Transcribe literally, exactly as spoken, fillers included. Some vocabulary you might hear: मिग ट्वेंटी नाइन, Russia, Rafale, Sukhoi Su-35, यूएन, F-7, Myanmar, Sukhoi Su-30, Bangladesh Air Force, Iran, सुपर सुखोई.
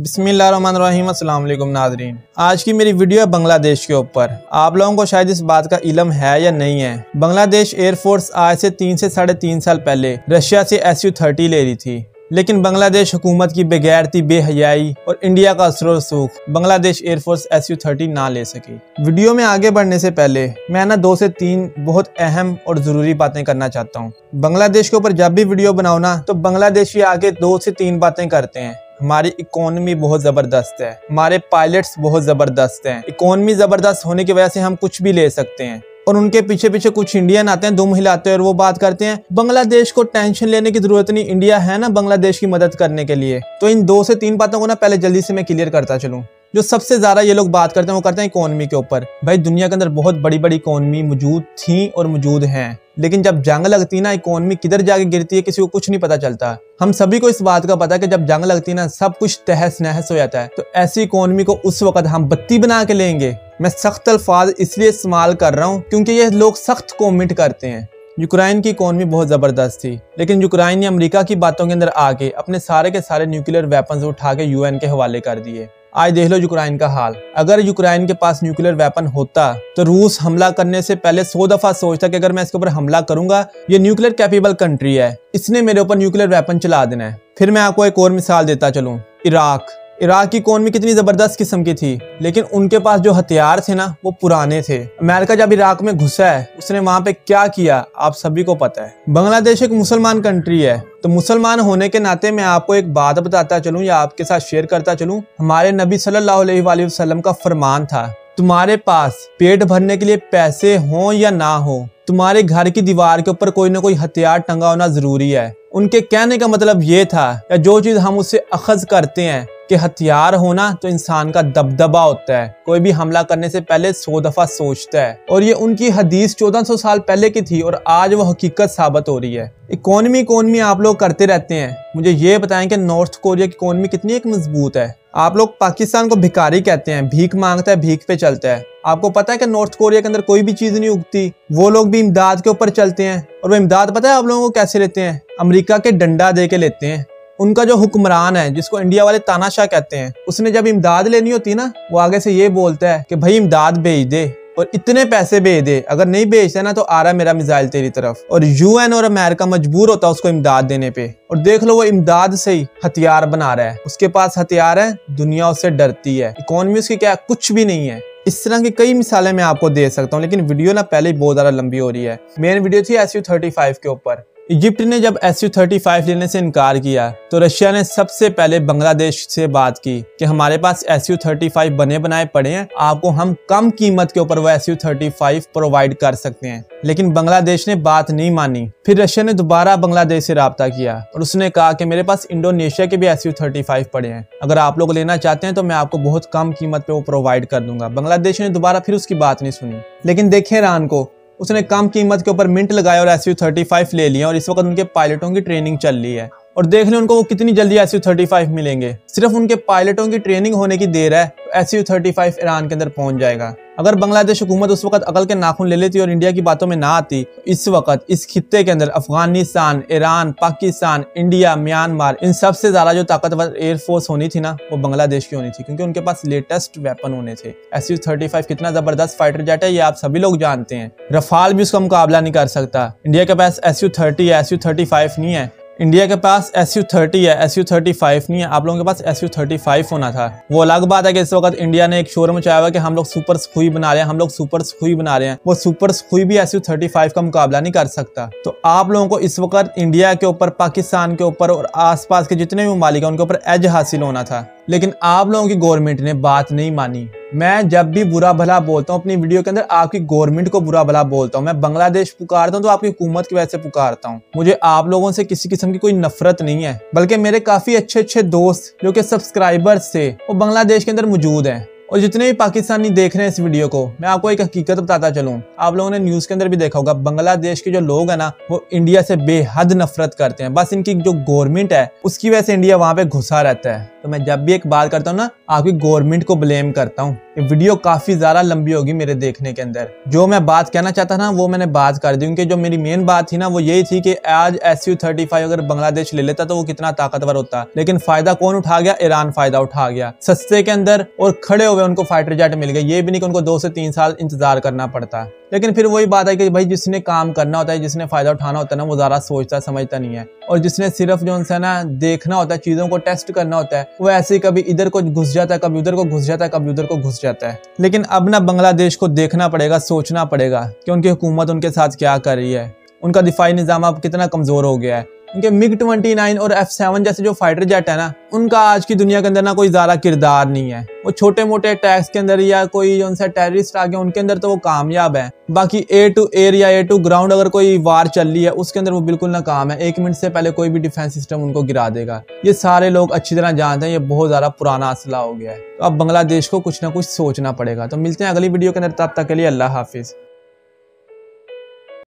बिस्मिल्लाहिर्रहमानिर्रहीम अस्सलाम वालेकुम नाजरीन। आज की मेरी वीडियो है बांग्लादेश के ऊपर। आप लोगों को शायद इस बात का इलम है या नहीं है, बांग्लादेश एयरफोर्स आज से तीन से साढ़े तीन साल पहले रशिया से एस यू थर्टी ले रही थी, लेकिन बांग्लादेश हुकूमत की बेगैरती, बेहयाई और इंडिया का असर रसूख Bangladesh air force S U thirty ना ले सकी। वीडियो में आगे बढ़ने से पहले मैं ना दो से तीन बहुत अहम और ज़रूरी बातें करना चाहता हूँ। बांग्लादेश के ऊपर जब भी वीडियो बनाओ ना तो बांग्लादेशी आगे दो से तीन बातें करते हैं। हमारी इकोनॉमी बहुत ज़बरदस्त है, हमारे पायलट्स बहुत ज़बरदस्त हैं, इकोनॉमी ज़बरदस्त होने की वजह से हम कुछ भी ले सकते हैं। और उनके पीछे पीछे कुछ इंडियन आते हैं, दुम हिलाते हैं और वो बात करते हैं बांग्लादेश को टेंशन लेने की जरूरत नहीं, इंडिया है ना बांग्लादेश की मदद करने के लिए। तो इन दो से तीन बातों को ना पहले जल्दी से मैं क्लियर करता चलूँ। जो सबसे ज़्यादा ये लोग बात करते हैं वो करते हैं इकोनॉमी के ऊपर। भाई दुनिया के अंदर बहुत बड़ी बड़ी इकोनॉमी मौजूद थी और मौजूद हैं, लेकिन जब जंग लगती है ना इकोनॉमी किधर जाके गिरती है किसी को कुछ नहीं पता चलता। हम सभी को इस बात का पता है कि जब जंग लगती है ना सब कुछ तहस नहस हो जाता है। तो ऐसी इकोनॉमी को उस वक्त हम बत्ती बना के लेंगे। मैं सख्त अल्फाज इसलिए इस्तेमाल कर रहा हूँ क्योंकि ये लोग सख्त कॉमेंट करते हैं। यूक्रेन की इकोनॉमी बहुत ज़बरदस्त थी, लेकिन यूक्रेन ने अमेरिका की बातों के अंदर आके अपने सारे के सारे न्यूक्लियर वेपन्स उठा के यूएन के हवाले कर दिए। आज देख लो यूक्रेन का हाल। अगर यूक्रेन के पास न्यूक्लियर वेपन होता तो रूस हमला करने से पहले सौ दफा सोचता कि अगर मैं इसके ऊपर हमला करूंगा, ये न्यूक्लियर कैपेबल कंट्री है, इसने मेरे ऊपर न्यूक्लियर वेपन चला देना है। फिर मैं आपको एक और मिसाल देता चलूं, इराक। इराक की इकोनॉमी कितनी ज़बरदस्त किस्म की थी, लेकिन उनके पास जो हथियार थे ना वो पुराने थे। अमेरिका जब इराक में घुसा है उसने वहाँ पे क्या किया आप सभी को पता है। बांग्लादेश एक मुसलमान कंट्री है, तो मुसलमान होने के नाते मैं आपको एक बात बताता चलूँ या आपके साथ शेयर करता चलूँ। हमारे नबी सल्लल्लाहु अलैहि वसल्लम का फरमान था, तुम्हारे पास पेट भरने के लिए पैसे हों या ना हो, तुम्हारे घर की दीवार के ऊपर कोई ना कोई हथियार टंगा होना ज़रूरी है। उनके कहने का मतलब ये था या जो चीज़ हम उससे अखज़ करते हैं कि हथियार होना तो इंसान का दबदबा होता है, कोई भी हमला करने से पहले सौ दफ़ा सोचता है। और ये उनकी हदीस चौदह सौ साल पहले की थी और आज वो हकीकत साबित हो रही है। इकोनॉमी इकोनॉमी आप लोग करते रहते हैं। मुझे ये बताएं कि नॉर्थ कोरिया की इकोनॉमी कितनी एक मजबूत है। आप लोग पाकिस्तान को भिखारी कहते हैं, भीख मांगता है भीख पे चलता है। आपको पता है कि नॉर्थ कोरिया के अंदर कोई भी चीज़ नहीं उगती, वो लोग भी इमदाद के ऊपर चलते हैं। और वो इमदाद पता है आप लोगों को कैसे लेते हैं, अमरीका के डंडा दे के लेते हैं। उनका जो हुक्मरान है जिसको इंडिया वाले तानाशाह कहते हैं, उसने जब इमदाद लेनी होती ना वो आगे से ये बोलता है कि भाई इमदाद भेज दे और इतने पैसे भेज दे, अगर नहीं भेजता ना तो आ रहा मेरा मिसाइल तेरी तरफ। और यूएन और अमेरिका मजबूर होता है उसको इमदाद देने पे। और देख लो वो इमदाद से ही हथियार बना रहा है, उसके पास हथियार है, दुनिया उससे डरती है, इकोनॉमी उसकी क्या कुछ भी नहीं है। इस तरह की कई मिसालें मैं आपको दे सकता हूँ, लेकिन वीडियो ना पहले ही बहुत ज़्यादा लंबी हो रही है। मेन वीडियो थी एस यू थर्टी फाइव के ऊपर। इजिप्ट ने जब एस यू थर्टी फाइव लेने से इनकार किया तो रशिया ने सबसे पहले बांग्लादेश से बात की कि हमारे पास एस यू थर्टी फाइव बने बनाए पड़े हैं, आपको हम कम कीमत के ऊपर वो S U thirty five provide कर सकते हैं। लेकिन बांग्लादेश ने बात नहीं मानी। फिर रशिया ने दोबारा बांग्लादेश से राब्ता किया और उसने कहा कि मेरे पास इंडोनेशिया के भी एस यू थर्टी फाइव पड़े हैं, अगर आप लोग लेना चाहते हैं तो मैं आपको बहुत कम कीमत पर वो प्रोवाइड कर दूंगा। बांग्लादेश ने दोबारा फिर उसकी बात नहीं सुनी। लेकिन देखें ईरान को, उसने कम कीमत के ऊपर मिंट लगाया और एस यू थर्टी फाइव ले लिया और इस वक्त उनके पायलटों की ट्रेनिंग चल रही है। और देख लें उनको वो कितनी जल्दी एस यू थर्टी फाइव मिलेंगे, सिर्फ उनके पायलटों की ट्रेनिंग होने की देर है तो S U thirty five Iran के अंदर पहुंच जाएगा। अगर बांग्लादेश हुकूमत उस वक्त अकल के नाखून ले लेती और इंडिया की बातों में ना आती, इस वक्त इस खित्ते के अंदर Afghanistan, Iran, Pakistan, India, Myanmar, इन सबसे ज़्यादा जो ताकतवर एयरफोर्स होनी थी ना वो बांग्लादेश की होनी थी, क्योंकि उनके पास लेटेस्ट वेपन होने थे। एस यू थर्टी फाइव कितना ज़बरदस्त फाइटर जेट है ये आप सभी लोग जानते हैं, रफाल भी उसका मुकाबला नहीं कर सकता। इंडिया के पास एस यू थर्टी है, एस यू थर्टी फाइव नहीं है। इंडिया के पास एस यू थर्टी है, एस यू थर्टी फाइव नहीं है। आप लोगों के पास एस यू थर्टी फाइव होना था। वो अलग बात है कि इस वक्त इंडिया ने एक शोर मचाया हुआ कि हम लोग सुपर सुखोई बना रहे हैं, हम लोग सुपर सुखोई बना रहे हैं। वो सुपर सुखोई भी एस यू थर्टी फाइव का मुकाबला नहीं कर सकता। तो आप लोगों को इस वक्त इंडिया के ऊपर, पाकिस्तान के ऊपर और आसपास के जितने भी ममालिक हैं उनके ऊपर एज हासिल होना था, लेकिन आप लोगों की गवर्नमेंट ने बात नहीं मानी। मैं जब भी बुरा भला बोलता हूँ अपनी वीडियो के अंदर आपकी गवर्नमेंट को बुरा भला बोलता हूँ। मैं बांग्लादेश पुकारता हूँ तो आपकी हुकूमत की वजह से पुकारता हूँ। मुझे आप लोगों से किसी किस्म की कोई नफरत नहीं है, बल्कि मेरे काफ़ी अच्छे अच्छे दोस्त जो कि सब्सक्राइबर्स थे वो बांग्लादेश के अंदर मौजूद हैं। और जितने भी पाकिस्तानी देख रहे हैं इस वीडियो को, मैं आपको एक हकीकत बताता चलूँ। आप लोगों ने न्यूज़ के अंदर भी देखा होगा बांग्लादेश के जो लोग हैं ना वो इंडिया से बेहद नफरत करते हैं। बस इनकी जो गवर्नमेंट है उसकी वजह से इंडिया वहाँ पर घुसा रहता है। तो मैं जब भी एक बात करता हूँ ना आपकी गवर्नमेंट को ब्लेम करता हूँ। ये वीडियो काफी ज्यादा लंबी होगी मेरे देखने के अंदर। जो मैं बात कहना चाहता था वो मैंने बात कर दी, क्योंकि जो मेरी मेन बात थी ना वो यही थी कि आज एस यू थर्टी फाइव अगर बांग्लादेश ले लेता तो वो कितना ताकतवर होता। लेकिन फायदा कौन उठा गया? ईरान फायदा उठा गया सस्ते के अंदर, और खड़े हुए उनको फाइटर जेट मिल गए। ये भी नहीं कि उनको दो से तीन साल इंतजार करना पड़ता। लेकिन फिर वही बात है कि भाई जिसने काम करना होता है, जिसने फायदा उठाना होता है ना, वो ज़्यादा सोचता समझता नहीं है। और जिसने सिर्फ जो उनसे ना देखना होता है, चीज़ों को टेस्ट करना होता है, वो ऐसे ही कभी इधर को घुस जाता है, कभी उधर को घुस जाता है, कभी उधर को घुस जाता है। लेकिन अब ना बांग्लादेश को देखना पड़ेगा, सोचना पड़ेगा कि उनकी हुकूमत उनके साथ क्या कर रही है। उनका दिफाई निज़ाम अब कितना कमज़ोर हो गया है। उनके मिग ट्वेंटी नाइन और एफ सेवन जैसे जो फाइटर जेट है ना, उनका आज की दुनिया के अंदर ना कोई ज़्यादा किरदार नहीं है। वो छोटे मोटे अटैक्स के अंदर या कोई उनसे टेररिस्ट आ गया उनके अंदर तो वो कामयाब है। बाकी ए टू एयर या ए टू ग्राउंड अगर कोई वार चल रही है उसके अंदर वो बिल्कुल नाकाम है। एक मिनट से पहले कोई भी डिफेंस सिस्टम उनको गिरा देगा। ये सारे लोग अच्छी तरह जानते हैं, ये बहुत ज़्यादा पुराना असला हो गया है। तो अब बांग्लादेश को कुछ ना कुछ सोचना पड़ेगा। तो मिलते हैं अगली वीडियो के अंदर, तब तक के लिए अल्लाह हाफिज़।